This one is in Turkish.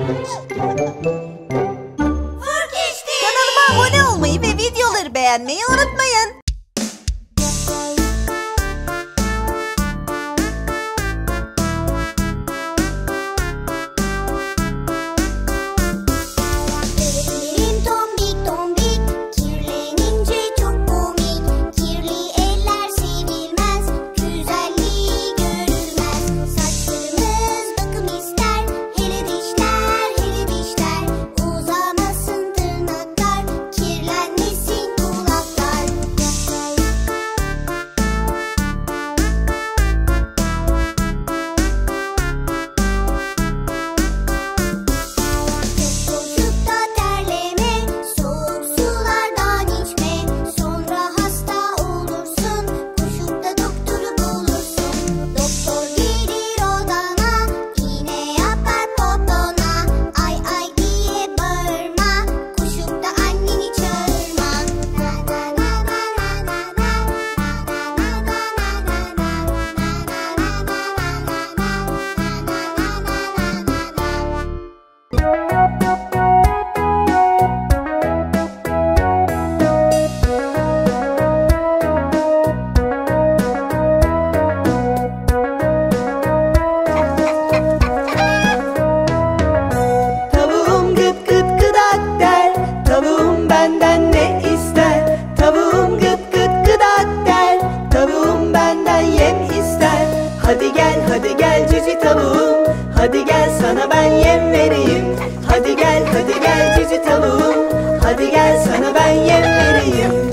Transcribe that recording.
Vur geçti. Kanalıma abone olmayı ve videoları beğenmeyi unutmayın. Hadi gel sana ben yem vereyim.